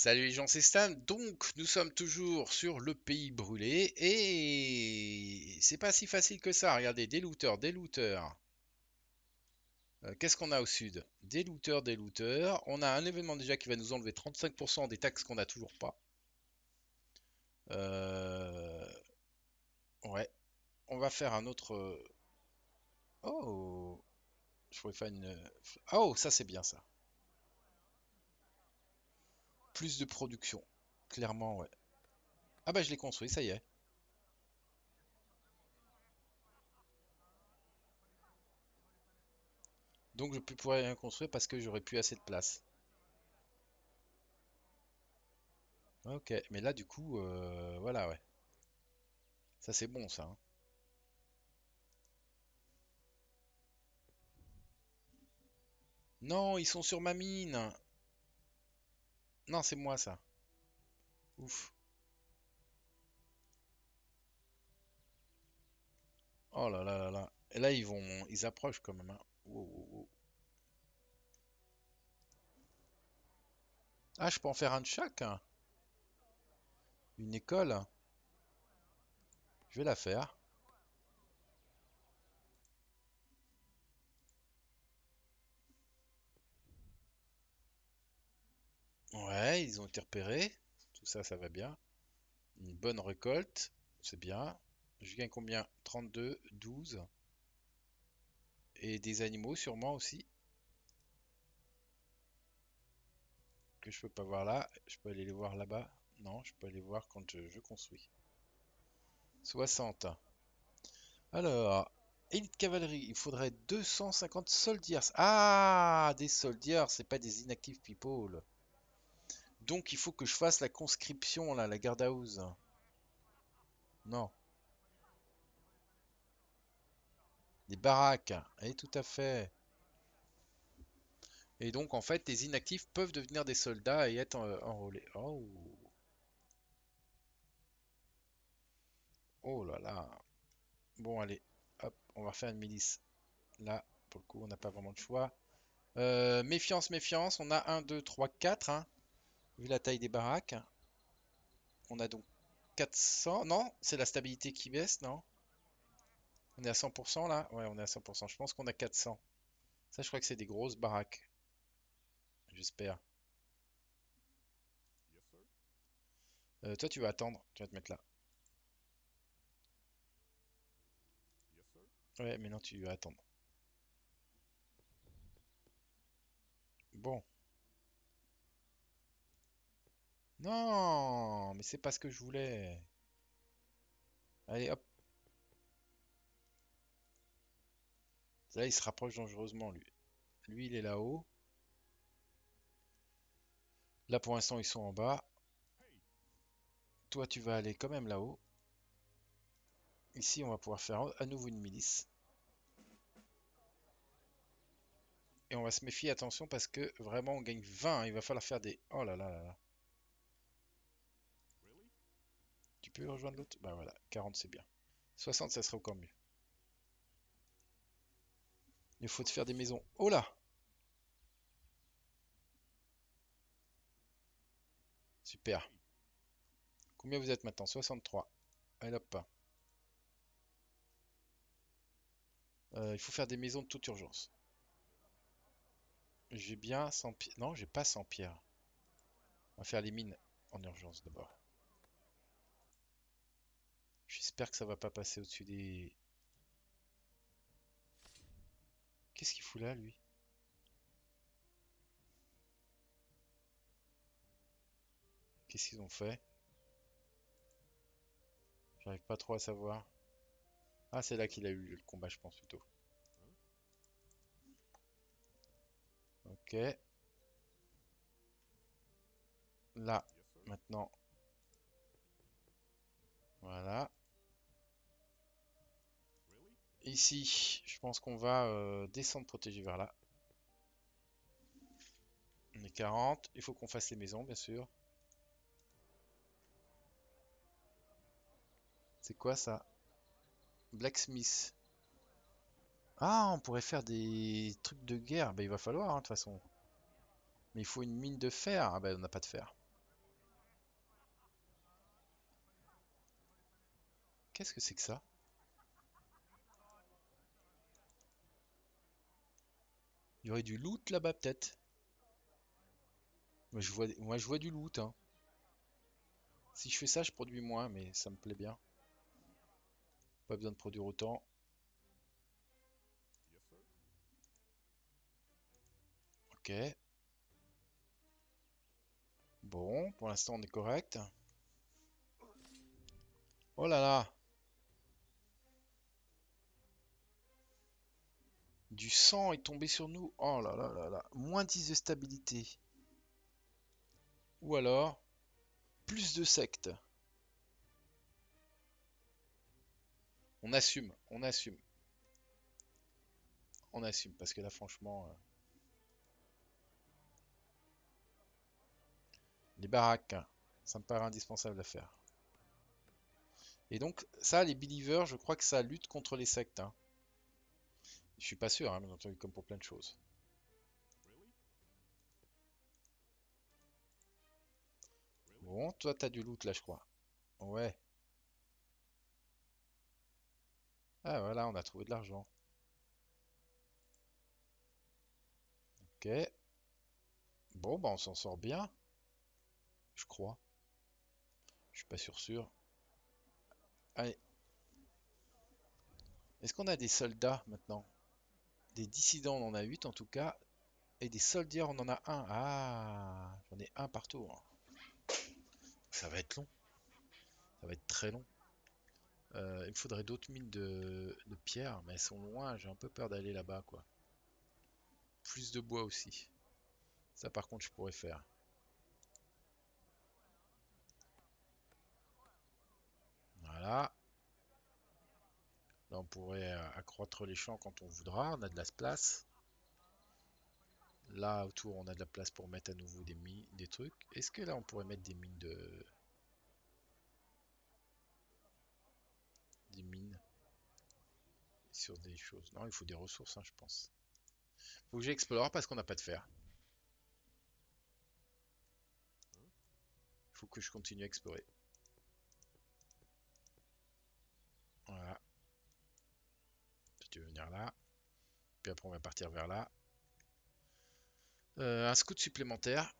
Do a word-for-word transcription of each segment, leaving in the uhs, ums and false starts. Salut les gens, c'est Stan. Donc nous sommes toujours sur le pays brûlé et c'est pas si facile que ça. Regardez, des looters, des looters. Euh, Qu'est-ce qu'on a au sud? Des looters, des looters. On a un événement déjà qui va nous enlever trente-cinq pour cent des taxes qu'on n'a toujours pas. Euh... Ouais. On va faire un autre... Oh, je pourrais faire une... Oh, ça c'est bien ça. Plus de production, clairement, ouais. Ah bah je l'ai construit, ça y est. Donc je ne pourrais rien construire parce que j'aurais plus assez de place. Ok, mais là du coup, euh, voilà, ouais. Ça c'est bon ça. Hein. Non, ils sont sur ma mine. Non, c'est moi, ça. Ouf. Oh là là là là. Et là, ils vont... Ils approchent, quand même. Hein. Wow, wow, wow. Ah, je peux en faire un de chaque. Hein. Une école. Je vais la faire. Ouais, ils ont été repérés. Tout ça, ça va bien. Une bonne récolte. C'est bien. Je gagne combien? trente-deux, douze. Et des animaux, sûrement aussi. Que je peux pas voir là. Je peux aller les voir là-bas. Non, je peux aller voir quand je, je construis. soixante. Alors, élite cavalerie. Il faudrait deux cent cinquante soldiers. Ah, des soldiers, c'est pas des inactive people. Donc il faut que je fasse la conscription là, la guard house. Non. Des baraques. Et tout à fait. Et donc en fait, les inactifs peuvent devenir des soldats et être en enrôlés. Oh. Oh là là. Bon allez, hop, on va faire une milice. Là, pour le coup, on n'a pas vraiment de choix. Euh, méfiance, méfiance. On a un, deux, trois, quatre. Hein. Vu la taille des baraques, on a donc quatre cents. Non, c'est la stabilité qui baisse, non? On est à cent pour cent là? Ouais, on est à cent pour cent. Je pense qu'on a quatre cents. Ça, je crois que c'est des grosses baraques. J'espère. Euh, toi, tu vas attendre. Tu vas te mettre là. Ouais, mais non, tu vas attendre. Bon. Non, mais c'est pas ce que je voulais. Allez, hop. Là, il se rapproche dangereusement, lui. Lui, il est là-haut. Là, pour l'instant, ils sont en bas. Toi, tu vas aller quand même là-haut. Ici, on va pouvoir faire à nouveau une milice. Et on va se méfier, attention, parce que vraiment, on gagne vingt. Il va falloir faire des... Oh là là là là. Tu peux rejoindre l'autre? Bah voilà, quarante c'est bien. soixante ça serait encore mieux. Il faut te faire des maisons. Oh là! Super. Combien vous êtes maintenant? soixante-trois. Allez hop. Euh, il faut faire des maisons de toute urgence. J'ai bien cent pierres. Non, j'ai pas cent pierres. On va faire les mines en urgence d'abord. J'espère que ça va pas passer au-dessus des... Qu'est-ce qu'il fout là, lui? Qu'est-ce qu'ils ont fait? J'arrive pas trop à savoir. Ah, c'est là qu'il a eu le combat, je pense, plutôt. Ok. Là, maintenant. Voilà. Ici, je pense qu'on va euh, descendre protéger vers là. On est quarante. Il faut qu'on fasse les maisons, bien sûr. C'est quoi ça? Blacksmith. Ah, on pourrait faire des trucs de guerre. Bah, il va falloir, hein, de toute façon. Mais il faut une mine de fer. Ah, bah, on n'a pas de fer. Qu'est-ce que c'est que ça? Il y aurait du loot là-bas peut-être. Moi je vois, moi, je vois du loot. Hein. Si je fais ça, je produis moins, mais ça me plaît bien. Pas besoin de produire autant. Ok. Bon, pour l'instant on est correct. Oh là là! Du sang est tombé sur nous. Oh là là là là. Moins dix de stabilité. Ou alors, plus de sectes. On assume, on assume. On assume, parce que là franchement... Euh... Les baraques, ça me paraît indispensable à faire. Et donc, ça, les believers, je crois que ça lutte contre les sectes. Hein. Je suis pas sûr, hein, bien entendu, comme pour plein de choses. Bon, toi, t'as du loot, là, je crois. Ouais. Ah, voilà, on a trouvé de l'argent. Ok. Bon, bah, on s'en sort bien. Je crois. Je suis pas sûr sûr. Allez. Est-ce qu'on a des soldats maintenant? Des dissidents, on en a huit en tout cas. Et des soldats, on en a un. Ah, j'en ai un partout. Hein. Ça va être long. Ça va être très long. Euh, il me faudrait d'autres mines de, de pierre, mais elles sont loin. J'ai un peu peur d'aller là-bas, quoi. Plus de bois aussi. Ça, par contre, je pourrais faire. Voilà. Là, on pourrait accroître les champs quand on voudra. On a de la place. Là, autour, on a de la place pour mettre à nouveau des, des trucs. Est-ce que là, on pourrait mettre des mines de... Des mines sur des choses. Non, il faut des ressources, hein, je pense. Faut que j'explore parce qu'on n'a pas de fer. Faut que je continue à explorer. Voilà. Si tu veux venir là. Puis après on va partir vers là. Euh, un scout supplémentaire.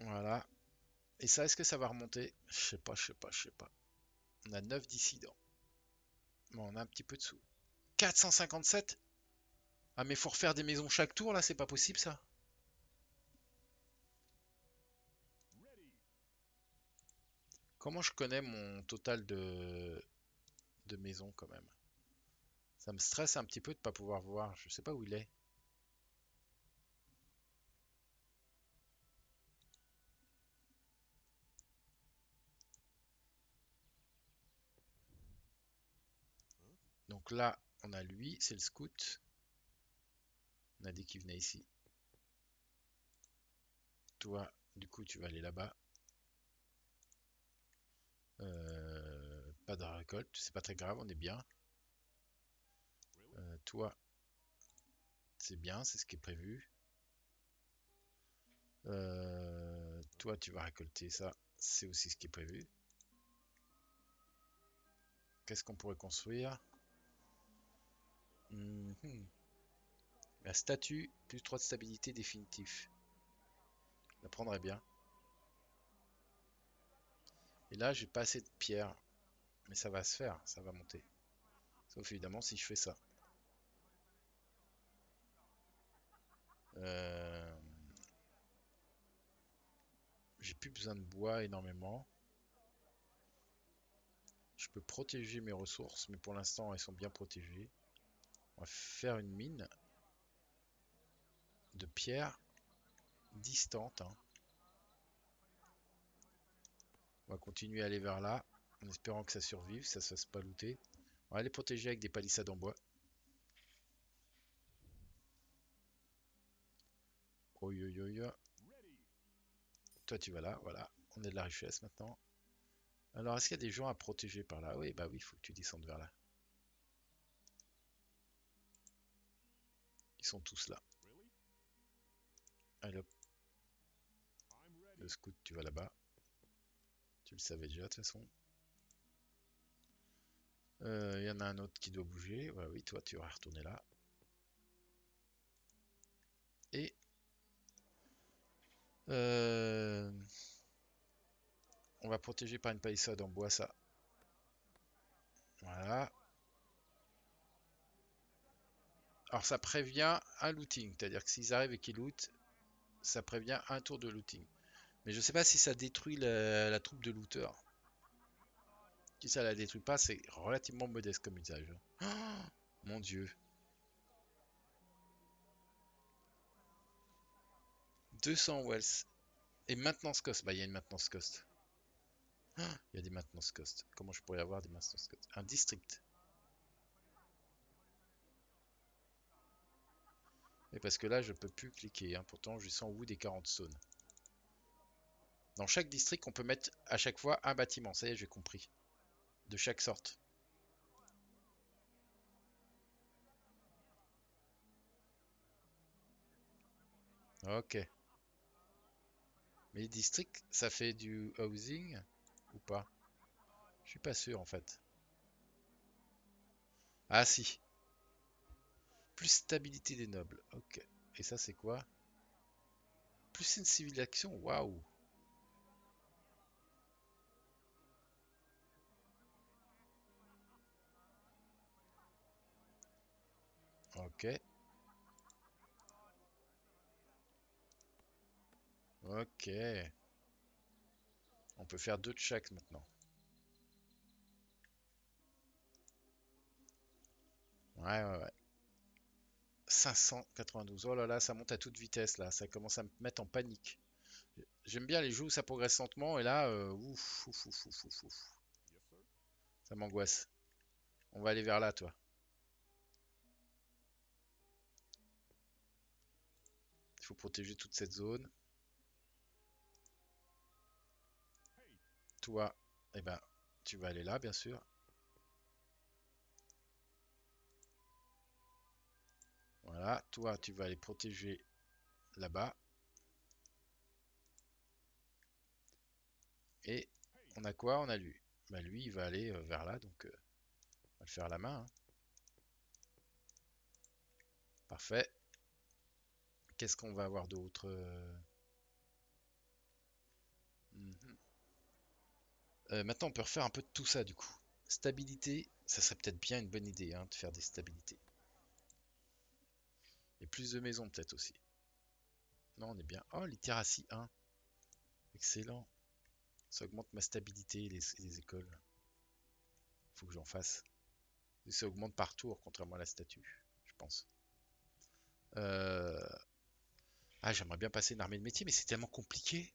Voilà. Et ça, est-ce que ça va remonter? Je sais pas, je sais pas, je sais pas. On a neuf dissidents. Bon, on a un petit peu de sous. quatre cent cinquante-sept? Ah mais faut refaire des maisons chaque tour là, c'est pas possible ça. Comment je connais mon total de, de maisons quand même? Ça me stresse un petit peu de ne pas pouvoir voir. Je sais pas où il est. Donc là, on a lui, c'est le scout. On a dit qu'il venait ici. Toi, du coup, tu vas aller là-bas. Euh, pas de récolte, c'est pas très grave, on est bien. Euh, toi, c'est bien, c'est ce qui est prévu. Euh, toi, tu vas récolter ça, c'est aussi ce qui est prévu. Qu'est-ce qu'on pourrait construire? Mm-hmm. La statue, plus trois de stabilité définitif. La prendrait bien. Et là, j'ai pas assez de pierre. Mais ça va se faire, ça va monter. Sauf évidemment si je fais ça. Euh... J'ai plus besoin de bois énormément. Je peux protéger mes ressources, mais pour l'instant, elles sont bien protégées. On va faire une mine de pierre distante. Hein. On va continuer à aller vers là, en espérant que ça survive, que ça se fasse pas looter. On va les protéger avec des palissades en bois. Oh yo yo yo. Toi tu vas là, voilà. On a de la richesse maintenant. Alors est-ce qu'il y a des gens à protéger par là? Oui, bah oui, il faut que tu descendes vers là. Ils sont tous là. Allez hop. Le scout, tu vas là-bas. tu le savais déjà de toute façon. Il euh, y en a un autre qui doit bouger. Ouais, oui, toi tu vas retourner là. Et euh, on va protéger par une palissade en bois ça. Voilà. Alors ça prévient un looting, c'est-à-dire que s'ils arrivent et qu'ils lootent, ça prévient un tour de looting. Mais je sais pas si ça détruit la, la troupe de looteurs. Si ça la détruit pas, c'est relativement modeste comme usage. Oh, mon dieu. deux cents wells. Et maintenance cost. Bah il y a une maintenance cost. Oh, il y a des maintenance cost. Comment je pourrais avoir des maintenance cost? Un district. Et parce que là je peux plus cliquer. Hein. Pourtant j'ai cent wood et quarante stone. Dans chaque district, on peut mettre à chaque fois un bâtiment. Ça y est, j'ai compris. De chaque sorte. Ok. Mais les districts, ça fait du housing ou pas? Je suis pas sûr en fait. Ah si. Plus stabilité des nobles. Ok. Et ça c'est quoi? Plus une civilisation. Waouh. Ok. Ok. On peut faire deux de chaque maintenant. Ouais, ouais, ouais. cinq cent quatre-vingt-douze. Oh là là, ça monte à toute vitesse là. Ça commence à me mettre en panique. J'aime bien les jeux où ça progresse lentement. Et là, euh, ouf, ouf, ouf, ouf, ouf, ouf. Ça m'angoisse. On va aller vers là, toi. Il faut protéger toute cette zone. Toi, eh ben, tu vas aller là, bien sûr. Voilà, toi, tu vas aller protéger là-bas. Et on a quoi? On a lui. Bah lui, il va aller vers là, donc euh, on va le faire à la main. Hein. Parfait. Qu'est-ce qu'on va avoir d'autre? mm-hmm. euh, Maintenant, on peut refaire un peu de tout ça, du coup. Stabilité, ça serait peut-être bien une bonne idée, hein, de faire des stabilités. Et plus de maisons, peut-être, aussi. Non, on est bien. Oh, littératie un. Excellent. Ça augmente ma stabilité, les, les écoles. Faut que j'en fasse. Et ça augmente par tour, contrairement à la statue, je pense. Euh... Ah, j'aimerais bien passer une armée de métier, mais c'est tellement compliqué.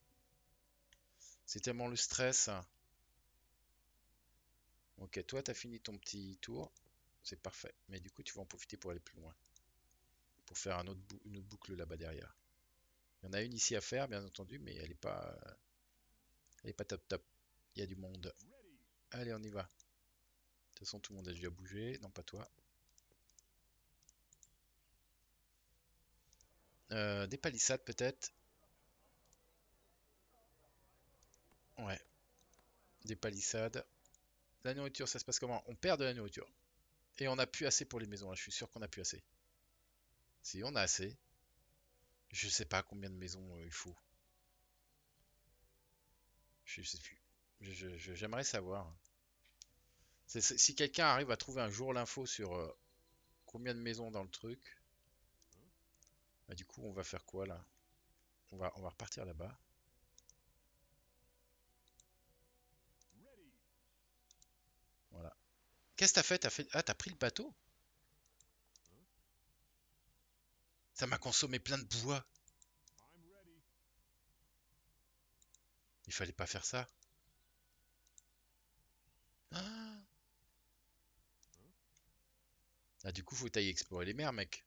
C'est tellement le stress. Ok, toi, t'as fini ton petit tour. C'est parfait. Mais du coup, tu vas en profiter pour aller plus loin. Pour faire un autre bou une autre boucle là-bas derrière. Il y en a une ici à faire, bien entendu, mais elle est pas, elle est pas top top. Il y a du monde. Allez, on y va. De toute façon, tout le monde a déjà bougé. Non, pas toi. Euh, des palissades peut-être. Ouais. Des palissades. La nourriture, ça se passe comment? On perd de la nourriture. Et on a plus assez pour les maisons. Là, je suis sûr qu'on a plus assez. Si on a assez. Je sais pas combien de maisons euh, il faut. Je sais plus. J'aimerais savoir. C'est, c'est, si quelqu'un arrive à trouver un jour l'info sur euh, combien de maisons dans le truc. Bah du coup on va faire quoi là? On va on va repartir là-bas. Voilà. Qu'est-ce que t'as fait? T'as fait. Ah, t'as pris le bateau? Ça m'a consommé plein de bois. Il fallait pas faire ça. Ah, ah du coup faut aller explorer les mers, mec.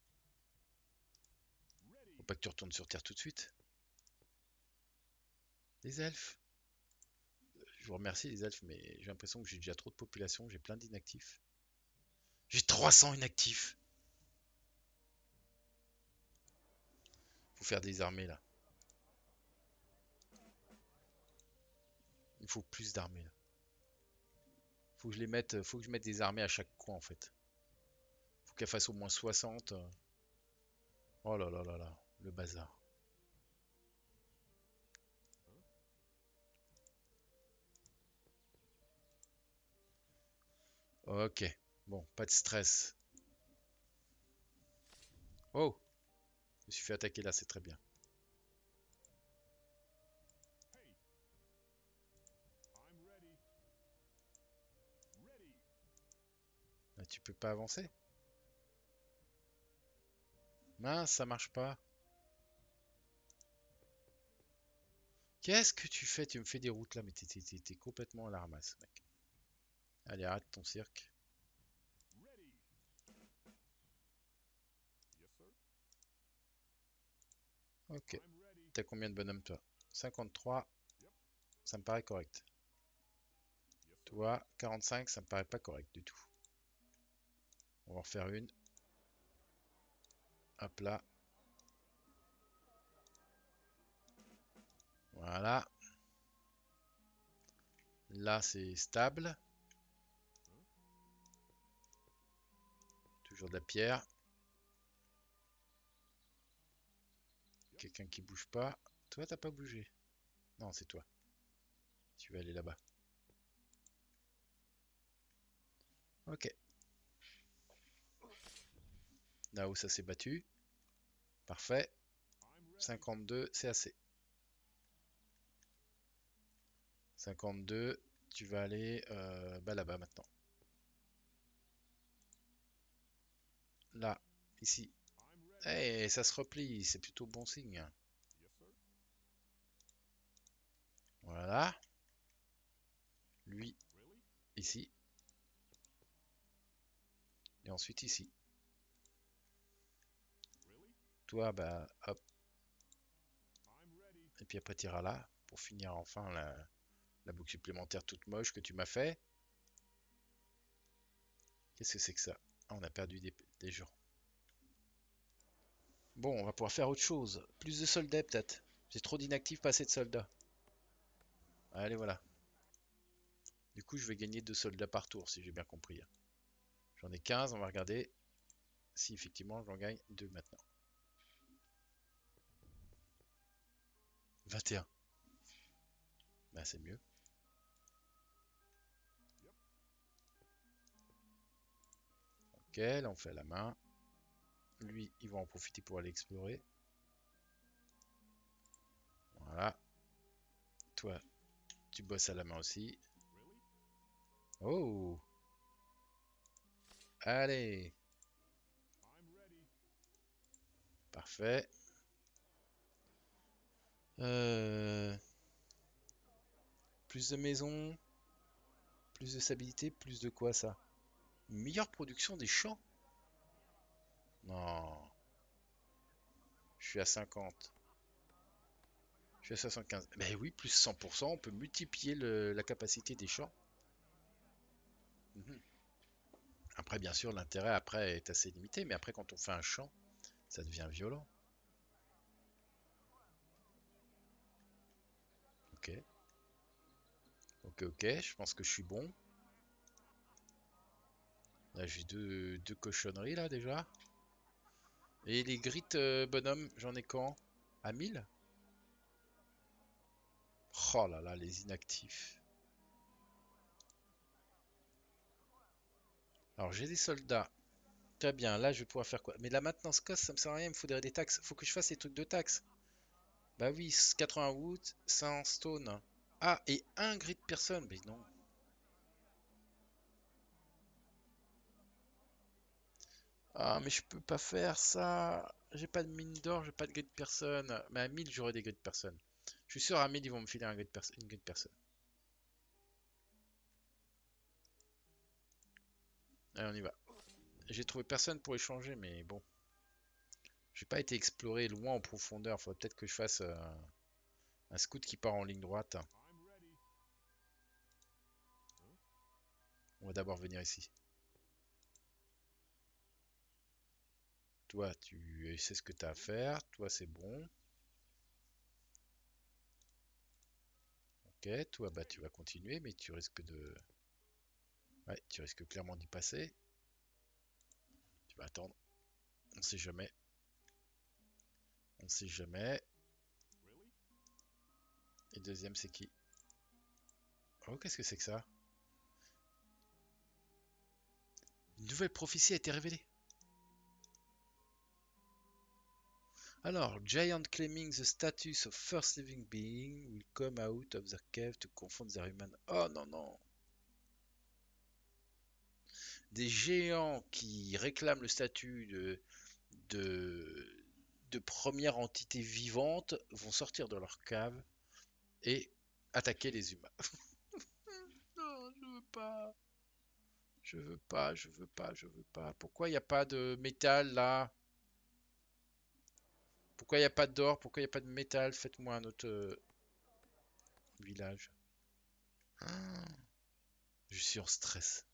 Faut pas que tu retournes sur Terre tout de suite. Les elfes. Je vous remercie les elfes, mais j'ai l'impression que j'ai déjà trop de population. J'ai plein d'inactifs. J'ai trois cents inactifs. Faut faire des armées là. Il faut plus d'armées. Faut que je les mette, faut que je mette des armées à chaque coin en fait. Faut qu'elles fassent au moins soixante. Oh là là là là, le bazar. Ok, bon, pas de stress. Oh, je me suis fait attaquer là, c'est très bien. Ah, tu peux pas avancer? Mince, ça marche pas. Qu'est-ce que tu fais? Tu me fais des routes là, mais t'es, t'es, t'es complètement à la ramasse, mec. Allez, arrête ton cirque. Ok. T'as combien de bonhommes toi? cinquante-trois. Ça me paraît correct. Toi, quarante-cinq, ça me paraît pas correct du tout. On va en refaire une. Hop là. Voilà. Là, c'est stable. Toujours de la pierre. Quelqu'un qui bouge pas. Toi, t'as pas bougé. Non, c'est toi. Tu vas aller là-bas. Ok. Là où ça s'est battu. Parfait. cinquante-deux, c'est assez. cinquante-deux, tu vas aller euh, bah là-bas maintenant. Là, ici. Eh, hey, ça se replie, c'est plutôt bon signe. Voilà. Lui, ici. Et ensuite ici. Toi, bah, hop. Et puis après, t'iras là, pour finir enfin la, la boucle supplémentaire toute moche que tu m'as fait. Qu'est-ce que c'est que ça? Ah, on a perdu des, des gens. Bon, on va pouvoir faire autre chose. Plus de soldats, peut-être. J'ai trop d'inactifs, pas assez de soldats. Allez, voilà. Du coup, je vais gagner deux soldats par tour, si j'ai bien compris. J'en ai quinze, on va regarder si effectivement j'en gagne deux maintenant. vingt et un. Ben, c'est mieux. Ok, là on fait à la main. Lui, il va en profiter pour aller explorer. Voilà. Toi, tu bosses à la main aussi. Oh! Allez! Parfait. Euh... Plus de maisons, plus de stabilité, plus de quoi ça? Une meilleure production des champs? Non. Je suis à cinquante. Je suis à soixante-quinze. Ben oui, plus cent pour cent, on peut multiplier le, la capacité des champs. Mmh. Après, bien sûr, l'intérêt après est assez limité, mais après quand on fait un champ, ça devient violent. Ok, ok, ok, je pense que je suis bon. Là j'ai deux, deux cochonneries là déjà. Et les grits euh, bonhomme, j'en ai quand? À mille? Oh là là, les inactifs. Alors j'ai des soldats. Très bien, là je vais pouvoir faire quoi? Mais la maintenance cost, ça me sert à rien, il me faudrait des taxes. Faut que je fasse des trucs de taxes. Bah oui, quatre-vingts wood, cent stone. Ah, et un gris de personne. Mais non. Ah, mais je peux pas faire ça. J'ai pas de mine d'or, j'ai pas de gris de personne. Mais à mille, j'aurai des gris de personne. Je suis sûr, à mille, ils vont me filer un gris de pers une gris de personne. Allez, on y va. J'ai trouvé personne pour échanger, mais bon. J'ai pas été exploré loin en profondeur. Faudrait peut-être que je fasse euh, un scout qui part en ligne droite. On va d'abord venir ici. Toi, tu sais ce que tu as à faire. Toi, c'est bon. Ok, toi, bah tu vas continuer, mais tu risques de... Ouais, tu risques clairement d'y passer. Tu vas attendre. On sait jamais. On sait jamais. Et deuxième, c'est qui? Oh, qu'est-ce que c'est que ça? Une nouvelle prophétie a été révélée. Alors, Giant claiming the status of first living being will come out of the cave to confront the human. Oh non, non! Des géants qui réclament le statut de, de, de première entité vivante vont sortir de leur cave et attaquer les humains. Non, je veux pas. Je veux pas, je veux pas, je veux pas. Pourquoi il n'y a pas de métal là? Pourquoi il n'y a pas d'or? Pourquoi il n'y a pas de métal? Faites-moi un autre euh, village. Ah, je suis en stress.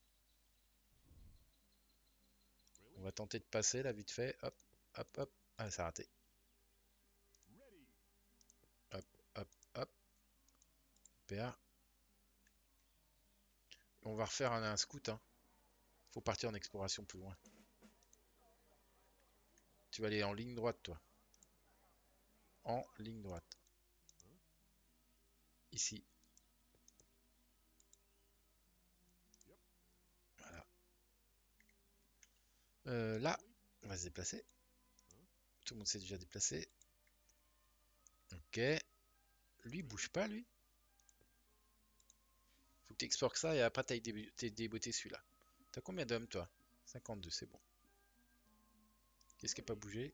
On va tenter de passer là vite fait. Hop, hop, hop. Ah, ça a raté. Hop, hop, hop. Super. On va refaire un, un scout. Hein. Faut partir en exploration plus loin. Tu vas aller en ligne droite, toi. En ligne droite. Ici. Voilà. Euh, là, on va se déplacer. Tout le monde s'est déjà déplacé. Ok. Lui, bouge pas, lui. Faut que tu explores ça et après t'ailles déboté celui-là. T'as combien d'hommes, toi? cinquante-deux, c'est bon. Qu'est-ce qui n'a pas bougé?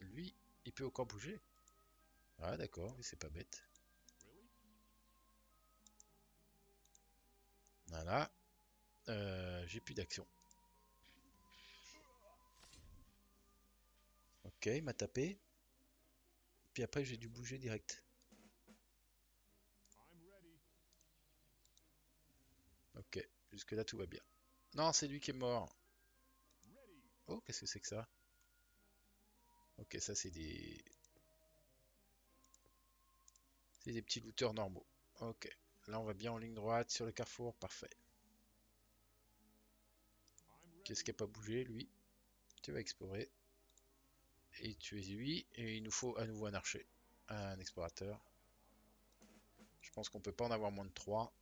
Lui, il peut encore bouger. Ah d'accord, mais c'est pas bête. Voilà. Euh, j'ai plus d'action. Ok, il m'a tapé. Puis après j'ai dû bouger direct. Ok, jusque là tout va bien. Non, c'est lui qui est mort. Oh, qu'est-ce que c'est que ça? Ok, ça c'est des... C'est des petits looters normaux. Ok, là on va bien en ligne droite sur le carrefour, parfait. Qu'est-ce qui n'a pas bougé, lui? Tu vas explorer. Et tuer lui, et il nous faut à nouveau un archer. Un explorateur. Je pense qu'on peut pas en avoir moins de trois.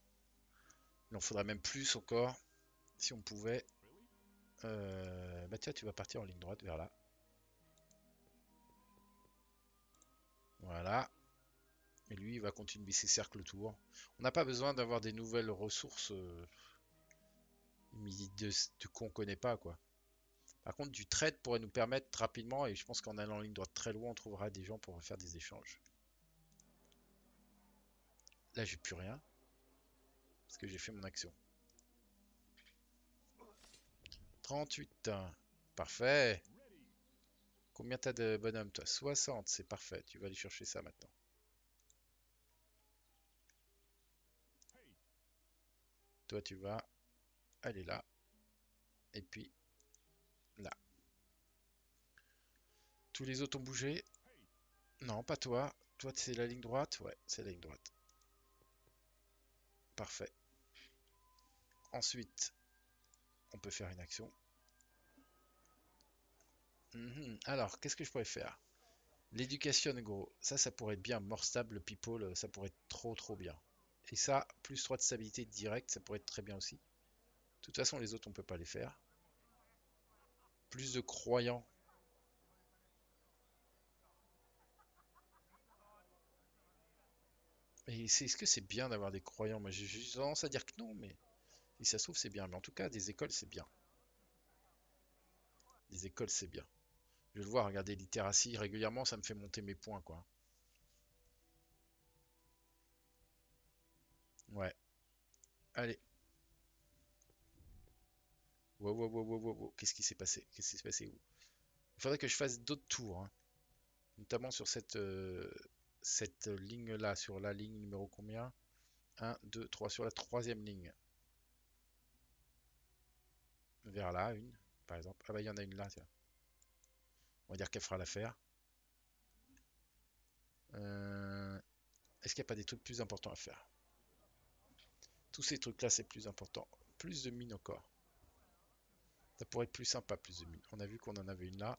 Il en faudrait même plus encore, si on pouvait. Euh, bah tiens, tu vas partir en ligne droite vers là. Voilà. Et lui, il va continuer ses cercles autour. On n'a pas besoin d'avoir des nouvelles ressources euh, de ce qu'on connaît pas, quoi. Par contre, du trade pourrait nous permettre rapidement, et je pense qu'en allant en ligne droite très loin, on trouvera des gens pour faire des échanges. Là, j'ai plus rien. Parce que j'ai fait mon action. trente-huit. Parfait. Combien t'as de bonhommes, toi? soixante, c'est parfait. Tu vas aller chercher ça maintenant. Toi, tu vas aller là. Et puis, là. Tous les autres ont bougé. Non, pas toi. Toi, c'est la ligne droite? Ouais, c'est la ligne droite. Parfait. Ensuite, on peut faire une action. Mm-hmm. Alors, qu'est-ce que je pourrais faire? L'éducation, gros. Ça, ça pourrait être bien. More stable, people, ça pourrait être trop, trop bien. Et ça, plus trois de stabilité directe, ça pourrait être très bien aussi. De toute façon, les autres, on peut pas les faire. Plus de croyants. Et est-ce est que c'est bien d'avoir des croyants? Moi, j'ai juste tendance à dire que non, mais si ça se trouve, c'est bien. Mais en tout cas, des écoles, c'est bien. Des écoles, c'est bien. Je le vois, regardez, littératie, régulièrement, ça me fait monter mes points, quoi. Ouais. Allez. Wow, wow, wow, wow, wow, wow. Qu'est-ce qui s'est passé? Qu'est-ce qui s'est passé où? Il faudrait que je fasse d'autres tours, hein. Notamment sur cette... Euh... cette ligne là, sur la ligne numéro combien? Un, deux, trois, sur la troisième ligne vers là, une par exemple. Ah bah il y en a une là, tiens. On va dire qu'elle fera l'affaire. euh... Est-ce qu'il n'y a pas des trucs plus importants à faire? Tous ces trucs-là, c'est plus important. Plus de mines encore. Ça pourrait être plus sympa, plus de mines. On a vu qu'on en avait une là.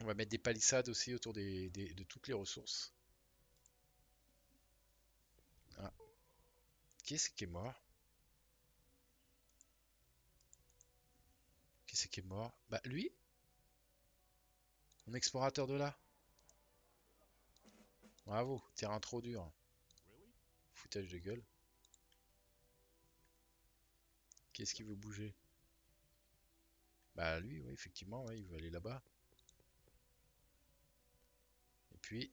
On va mettre des palissades aussi autour des, des, de toutes les ressources. Ah. Qu'est-ce qui est mort? Qu'est-ce qui est mort? Bah lui? Mon explorateur de là? Bravo, terrain trop dur. Foutage de gueule. Qu'est-ce qui veut bouger? Bah lui, oui, effectivement, ouais, il veut aller là-bas. Et puis,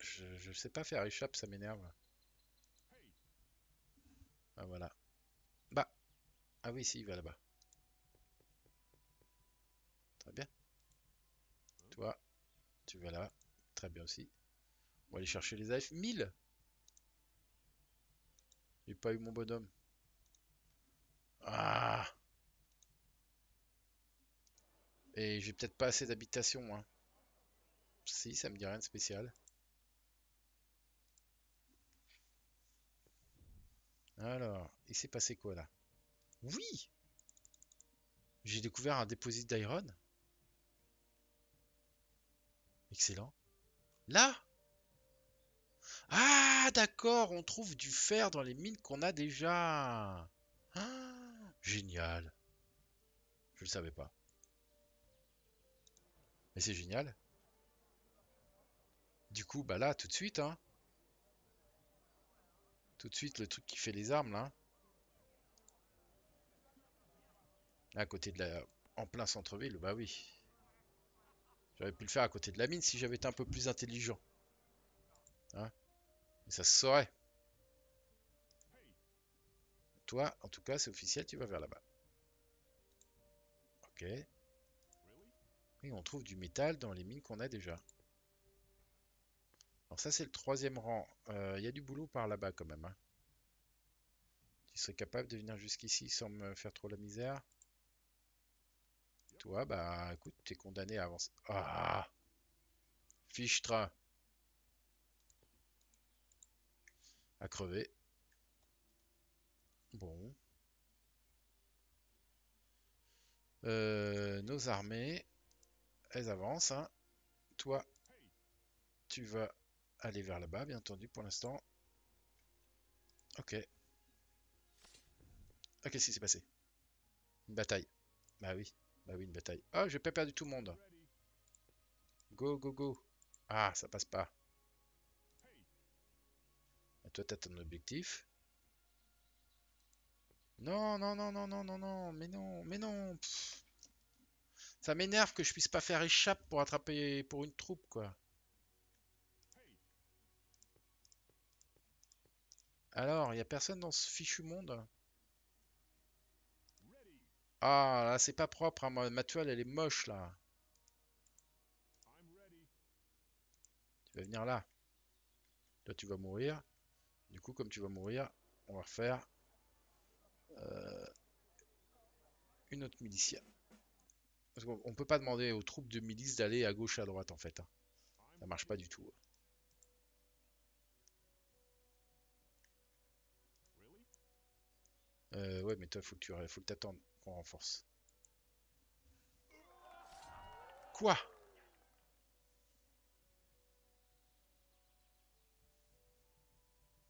je, je sais pas faire échappe, ça m'énerve. Ah voilà. Bah, ah oui, si, il va là-bas. Très bien. Toi, tu vas là. Très bien aussi. On va aller chercher les A F. mille. J'ai pas eu mon bonhomme. Ah. Et j'ai peut-être pas assez d'habitation. Hein. Si, ça me dit rien de spécial. Alors, il s'est passé quoi là? Oui! J'ai découvert un dépôt d'iron. Excellent. Là? Ah, d'accord, on trouve du fer dans les mines qu'on a déjà. Ah, génial. Je le savais pas. Mais c'est génial. Du coup, bah là, tout de suite, hein. Tout de suite, le truc qui fait les armes, là. À côté de la... En plein centre-ville, bah oui. J'aurais pu le faire à côté de la mine si j'avais été un peu plus intelligent. Hein? Et ça se saurait. Toi, en tout cas, c'est officiel, tu vas vers là-bas. Ok. Et on trouve du métal dans les mines qu'on a déjà. Alors ça, c'est le troisième rang. Il euh, y a du boulot par là-bas quand même. Hein. Tu serais capable de venir jusqu'ici sans me faire trop la misère. Toi, bah écoute, t'es condamné à avancer. Ah, fichtre. À crever. Bon. Euh, nos armées, elles avancent. Hein. Toi, tu vas... aller vers là-bas, bien entendu, pour l'instant. Ok. Ah, qu'est-ce qui s'est passé? Une bataille. Bah oui, bah oui, une bataille. Ah, oh, j'ai pas perdu tout le monde. Go, go, go. Ah, ça passe pas. Et toi, t'as ton objectif. Non, non, non, non, non, non, non, mais non, mais non. Pff. Ça m'énerve que je puisse pas faire échappe pour attraper pour une troupe, quoi. Alors, il n'y a personne dans ce fichu monde. Ah, là, c'est pas propre. Hein. Ma toile, elle est moche, là. Tu vas venir là. Toi, tu vas mourir. Du coup, comme tu vas mourir, on va refaire euh, une autre milicia. Parce qu'on ne peut pas demander aux troupes de milice d'aller à gauche et à droite, en fait. Hein. Ça marche pas du tout. Euh, ouais, mais toi, faut que tu faut que t'attendes qu'on renforce. Quoi?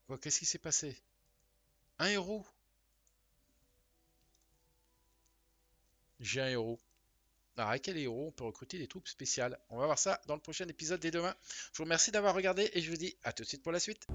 Quoi? Qu'est-ce qui s'est passé? Un héros? J'ai un héros. Alors, avec quel héros on peut recruter des troupes spéciales? On va voir ça dans le prochain épisode dès demain. Je vous remercie d'avoir regardé et je vous dis à tout de suite pour la suite.